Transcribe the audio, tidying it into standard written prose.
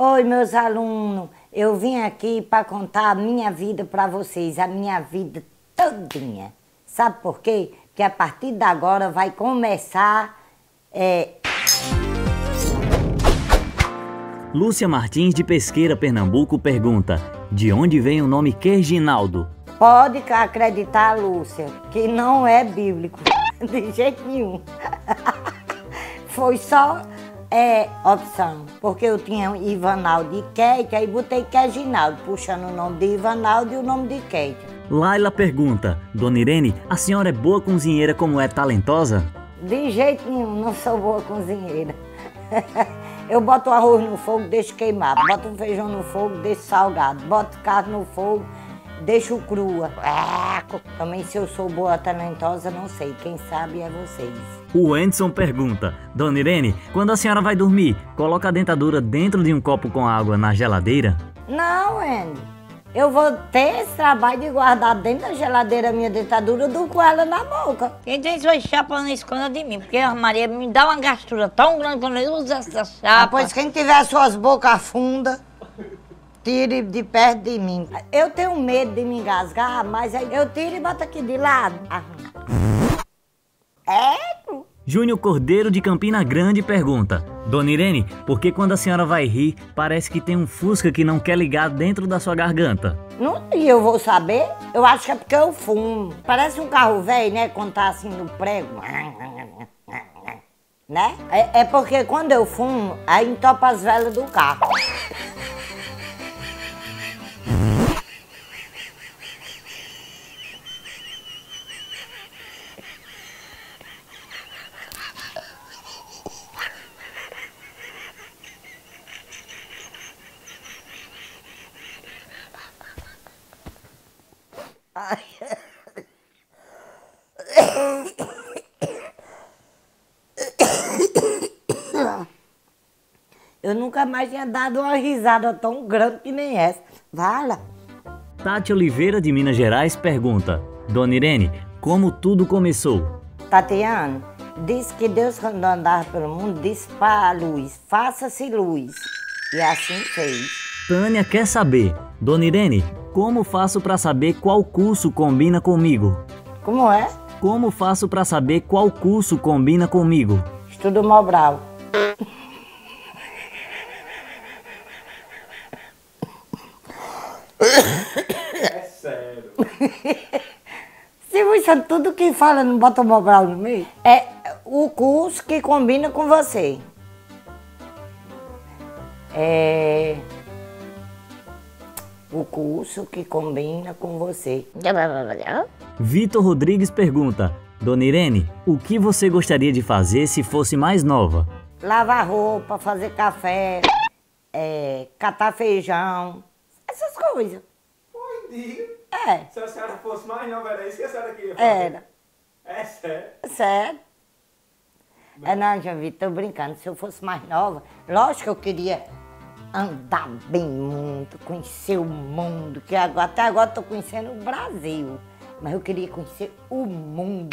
Oi, meus alunos, eu vim aqui para contar a minha vida para vocês, a minha vida todinha. Sabe por quê? Porque a partir de agora vai começar... Lúcia Martins, de Pesqueira, Pernambuco, pergunta: de onde vem o nome Kerginaldo? Pode acreditar, Lúcia, que não é bíblico, de jeito nenhum. Foi só opção, porque eu tinha Ivanaldo e Ket, aí botei Kerginaldo, puxando o nome de Ivanaldo e o nome de Ket. Laila pergunta: Dona Irene, a senhora é boa cozinheira como é talentosa? De jeito nenhum, não sou boa cozinheira. Eu boto o arroz no fogo, deixo queimado. Boto o feijão no fogo, deixo salgado. Boto carne no fogo, deixo crua. Também, se eu sou boa talentosa, não sei. Quem sabe é vocês. O Anderson pergunta: Dona Irene, quando a senhora vai dormir, coloca a dentadura dentro de um copo com água na geladeira? Não, Andy. Eu vou ter esse trabalho de guardar dentro da geladeira a minha dentadura, eu durmo com ela na boca. Quem tem suas chapas não esconda de mim, porque a Maria me dá uma gastura tão grande quando eu uso essa chapa. Ah, pois quem tiver suas bocas fundas, tire de perto de mim. Eu tenho medo de me engasgar, mas aí eu tiro e boto aqui de lado. Júnior Cordeiro, de Campina Grande, pergunta: Dona Irene, por que quando a senhora vai rir, parece que tem um fusca que não quer ligar dentro da sua garganta? Não, e eu vou saber? Eu acho que é porque eu fumo. Parece um carro velho, né? Quando tá assim no prego. Né? É porque quando eu fumo, aí entopa as velas do carro. Eu nunca mais tinha dado uma risada tão grande que nem essa. Vala. Tati Oliveira, de Minas Gerais, pergunta: Dona Irene, como tudo começou? Tatiana, disse que Deus, quando andava pelo mundo, disse para a luz: faça-se luz. E assim fez. Tânia quer saber: Dona Irene, como faço para saber qual curso combina comigo? Como é? Como faço para saber qual curso combina comigo? Estudo Mobral. É sério. Se você tudo que fala não bota o Mobral no meio, é o curso que combina com você. É o curso que combina com você. Vitor Rodrigues pergunta: Dona Irene, o que você gostaria de fazer se fosse mais nova? Lavar roupa, fazer café, catar feijão, essas coisas. Foi, diga. É. Se a senhora fosse mais nova, era isso que a senhora queria fazer? Era. É sério? Sério. Mas... não, João Vitor, tô brincando. Se eu fosse mais nova, lógico que eu queria andar bem muito, conhecer o mundo, que agora, até agora tô conhecendo o Brasil, mas eu queria conhecer o mundo.